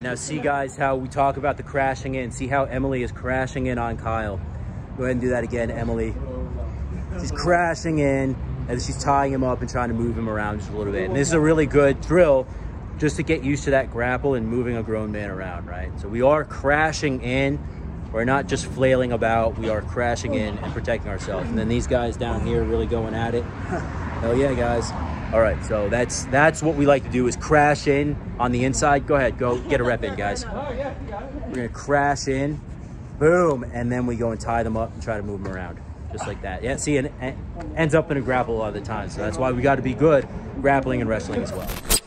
Now see guys how we talk about the crashing in. See how Emily is crashing in on Kyle. Go ahead and do that again, Emily. She's crashing in and she's tying him up and trying to move him around just a little bit. And this is a really good drill just to get used to that grapple and moving a grown man around, right? So we are crashing in. We're not just flailing about. We are crashing in and protecting ourselves. And then these guys down here really going at it. Hell yeah, guys. All right, so that's what we like to do is crash in on the inside. Go ahead, go get a rep in, guys. We're gonna crash in, boom, and then we go and tie them up and try to move them around, just like that. Yeah, see, and ends up in a grapple a lot of the time, so that's why we got to be good grappling and wrestling as well.